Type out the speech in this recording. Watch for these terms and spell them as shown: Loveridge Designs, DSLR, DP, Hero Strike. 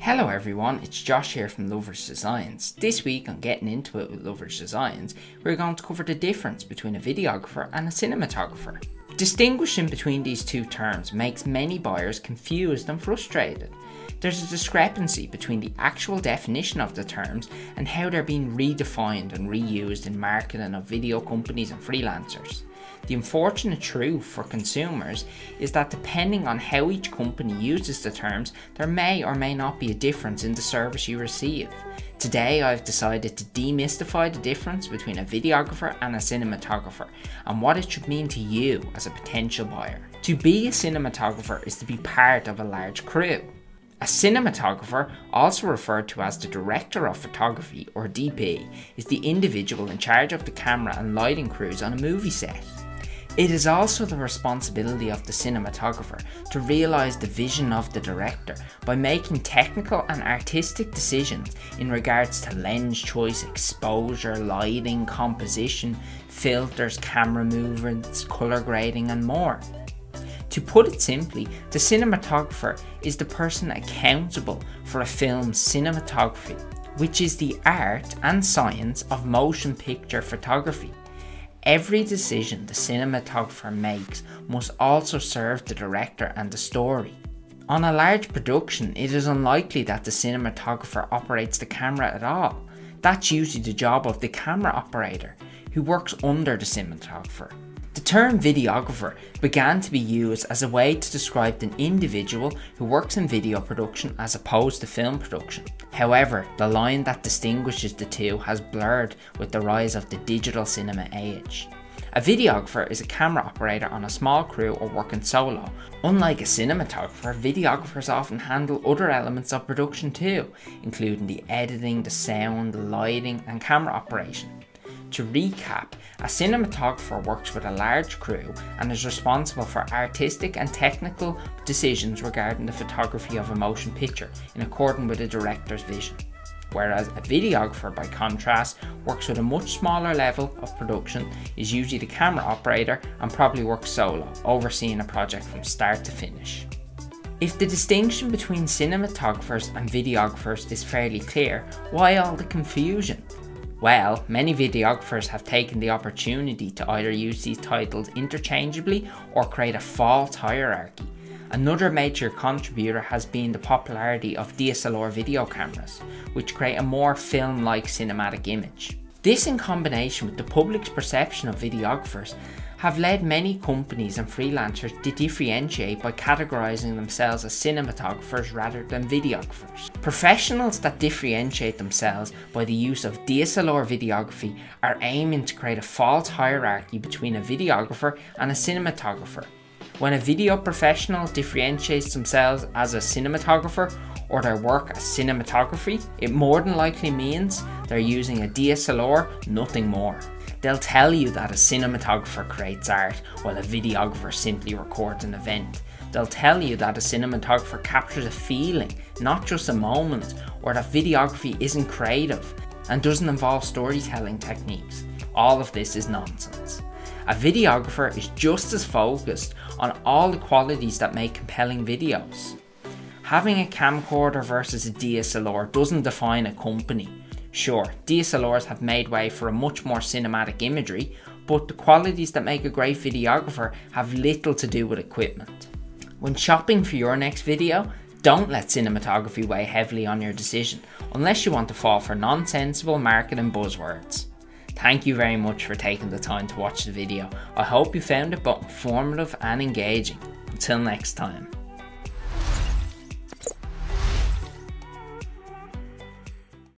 Hello everyone, it's Josh here from Loveridge Designs. This week on Getting Into It with Loveridge Designs, we're going to cover the difference between a videographer and a cinematographer. Distinguishing between these two terms makes many buyers confused and frustrated. There's a discrepancy between the actual definition of the terms and how they're being redefined and reused in marketing of video companies and freelancers. The unfortunate truth for consumers is that depending on how each company uses the terms, there may or may not be a difference in the service you receive. Today I've decided to demystify the difference between a videographer and a cinematographer and what it should mean to you as a potential buyer. To be a cinematographer is to be part of a large crew. A cinematographer, also referred to as the director of photography or DP, is the individual in charge of the camera and lighting crews on a movie set. It is also the responsibility of the cinematographer to realise the vision of the director by making technical and artistic decisions in regards to lens choice, exposure, lighting, composition, filters, camera movements, colour grading and more. To put it simply, the cinematographer is the person accountable for a film's cinematography, which is the art and science of motion picture photography. Every decision the cinematographer makes must also serve the director and the story. On a large production, it is unlikely that the cinematographer operates the camera at all. That's usually the job of the camera operator, who works under the cinematographer. The term videographer began to be used as a way to describe an individual who works in video production as opposed to film production. However, the line that distinguishes the two has blurred with the rise of the digital cinema age. A videographer is a camera operator on a small crew or working solo. Unlike a cinematographer, videographers often handle other elements of production too, including the editing, the sound, the lighting and camera operation. To recap, a cinematographer works with a large crew and is responsible for artistic and technical decisions regarding the photography of a motion picture in accordance with the director's vision. Whereas a videographer, by contrast, works with a much smaller level of production, is usually the camera operator and probably works solo, overseeing a project from start to finish. If the distinction between cinematographers and videographers is fairly clear, why all the confusion? Well, many videographers have taken the opportunity to either use these titles interchangeably or create a false hierarchy. Another major contributor has been the popularity of DSLR video cameras, which create a more film-like cinematic image. This, in combination with the public's perception of videographers, have led many companies and freelancers to differentiate by categorising themselves as cinematographers rather than videographers. Professionals that differentiate themselves by the use of DSLR videography are aiming to create a false hierarchy between a videographer and a cinematographer. When a video professional differentiates themselves as a cinematographer or their work as cinematography, it more than likely means they're using a DSLR, nothing more. They'll tell you that a cinematographer creates art, while a videographer simply records an event. They'll tell you that a cinematographer captures a feeling, not just a moment, or that videography isn't creative and doesn't involve storytelling techniques. All of this is nonsense. A videographer is just as focused on all the qualities that make compelling videos. Having a camcorder versus a DSLR doesn't define a company. Sure, DSLRs have made way for a much more cinematic imagery, but the qualities that make a great videographer have little to do with equipment. When shopping for your next video, don't let cinematography weigh heavily on your decision, unless you want to fall for nonsensible marketing buzzwords. Thank you very much for taking the time to watch the video. I hope you found it both informative and engaging. Until next time.